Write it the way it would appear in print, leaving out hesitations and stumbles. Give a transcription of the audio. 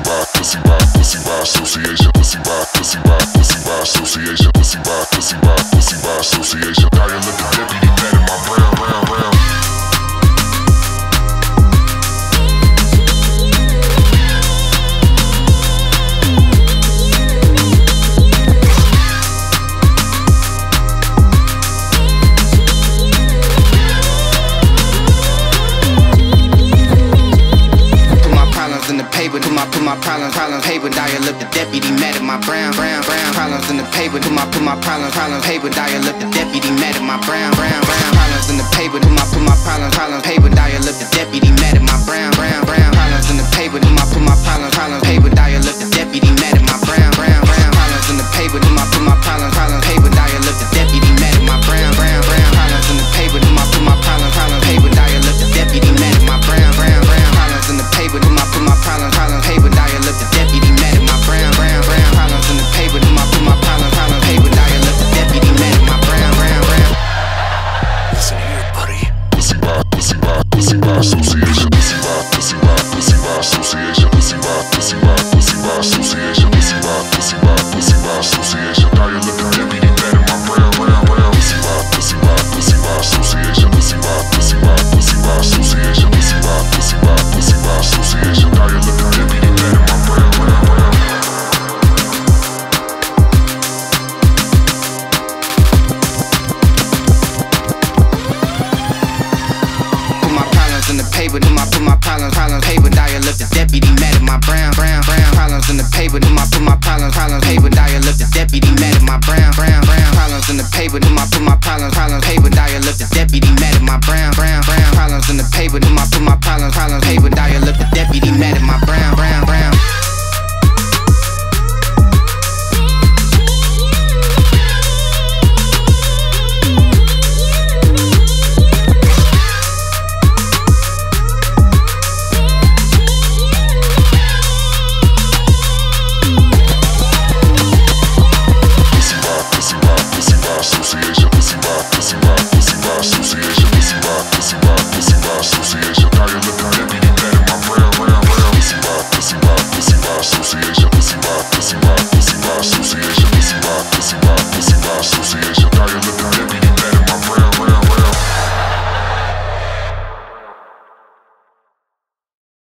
pussy by association. Gotta look at deputy man in my brown. Put my problems, paper, dial up the deputy, mad at my brown. Problems in the paper, put my problems, paper, dial up the deputy, mad at my brown. Problems in the paper, put my problems, paper, dial up the deputy, mad at my brown. Problems in the paper, put my